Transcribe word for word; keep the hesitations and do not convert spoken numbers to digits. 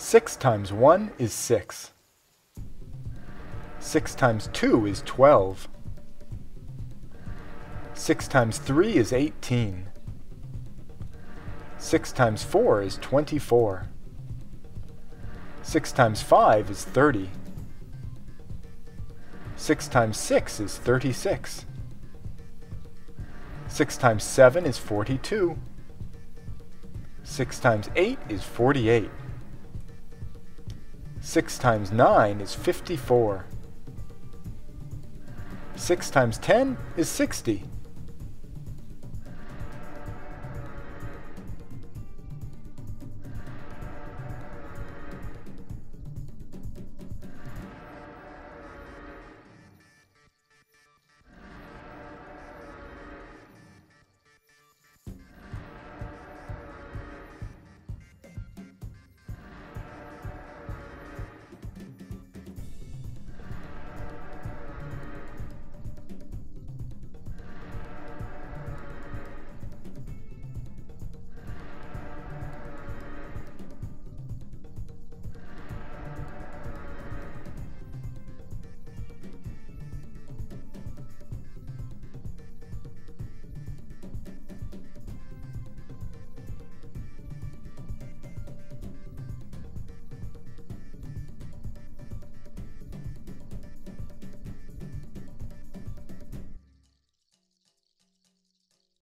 Six times one is six. Six times two is twelve. Six times three is eighteen. Six times four is twenty-four. Six times five is thirty. Six times six is thirty-six. Six times seven is forty-two. Six times eight is forty-eight. Six times nine is fifty-four. Six times ten is sixty.